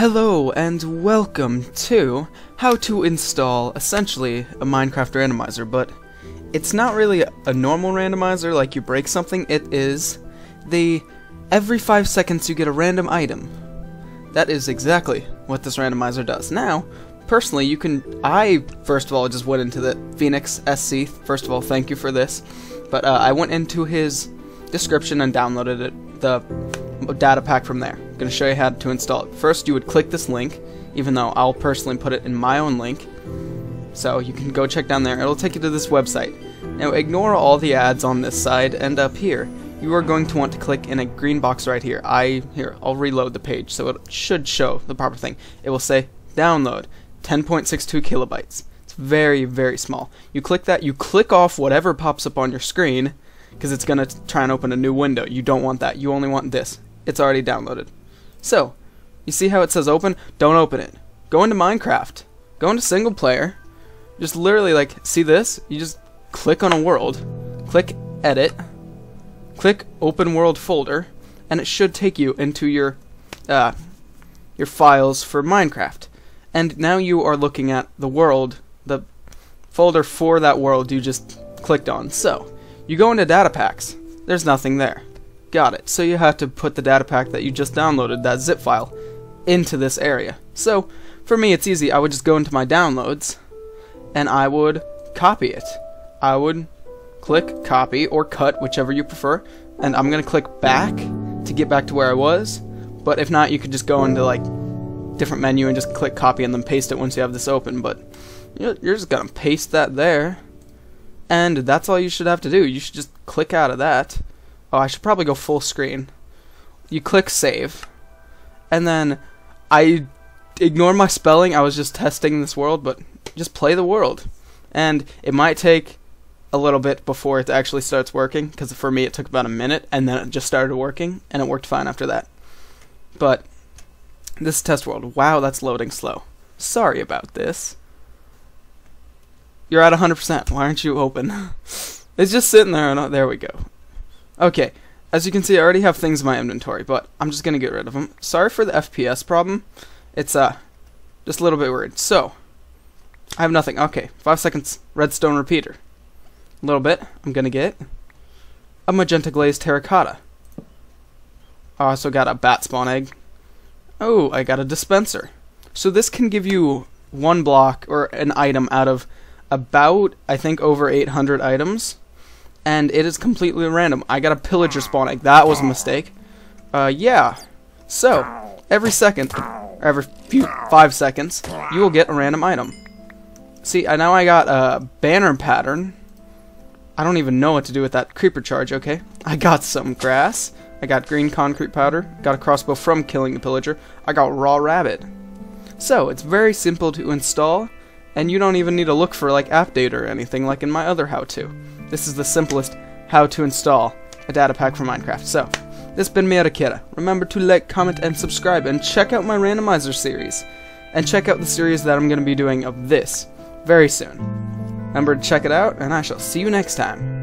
Hello and welcome to how to install essentially a Minecraft randomizer, but it's not really a normal randomizer like you break something. It is every 5 seconds you get a random item. That is exactly what this randomizer does. Now, personally, you can, I first of all just went into the Phoenix SC, first of all thank you for this, but I went into his description and downloaded it, the data pack from there. I'm going to show you how to install it. First, you would click this link, even though I'll personally put it in my own link. So you can go check down there. It'll take you to this website. Now ignore all the ads on this side and up here. You are going to want to click in a green box right here. I'll reload the page so it should show the proper thing. It will say download 10.62 kilobytes. It's very, very small. You click that, you click off whatever pops up on your screen because it's going to try and open a new window. You don't want that. You only want this. It's already downloaded. So, you see how it says open? Don't open it. Go into Minecraft. Go into single player. Just literally like, see this? You just click on a world. Click edit. Click open world folder. And it should take you into your files for Minecraft. And now you are looking at the world, the folder for that world you just clicked on. So, you go into data packs. There's nothing there. Got it. So you have to put the data pack that you just downloaded, that zip file, into this area. So for me it's easy. I would just go into my downloads and I would copy it. I would click copy or cut, whichever you prefer, and I'm gonna click back to get back to where I was, but if not you could just go into like different menu and just click copy and then paste it once you have this open, but you're just gonna paste that there and that's all you should have to do. You should just click out of that. Oh, I should probably go full screen. You click save. And then I ignore my spelling. I was just testing this world, but just play the world. And it might take a little bit before it actually starts working, because for me it took about a minute, and then it just started working, and it worked fine after that. But this is test world. Wow, that's loading slow. Sorry about this. You're at 100%. Why aren't you open? It's just sitting there. And there we go. Okay, as you can see I already have things in my inventory, but I'm just gonna get rid of them. Sorry for the FPS problem. It's just a little bit weird. So I have nothing. Okay, 5 seconds. Redstone repeater. A little bit. I'm gonna get a magenta glazed terracotta. I also got a bat spawn egg. Oh, I got a dispenser. So this can give you one block or an item out of about, I think, over 800 items. And it is completely random. I got a pillager spawn egg. That was a mistake. Yeah. So, every second, or every few 5 seconds, you will get a random item. See, now I got a banner pattern. I don't even know what to do with that creeper charge, okay? I got some grass. I got green concrete powder. Got a crossbow from killing the pillager. I got raw rabbit. So, it's very simple to install. And you don't even need to look for like app data or anything like in my other how-to. This is the simplest how to install a data pack for Minecraft. So, this has been MirraKirra. Remember to like, comment, and subscribe, and check out my randomizer series. And check out the series that I'm going to be doing of this very soon. Remember to check it out, and I shall see you next time.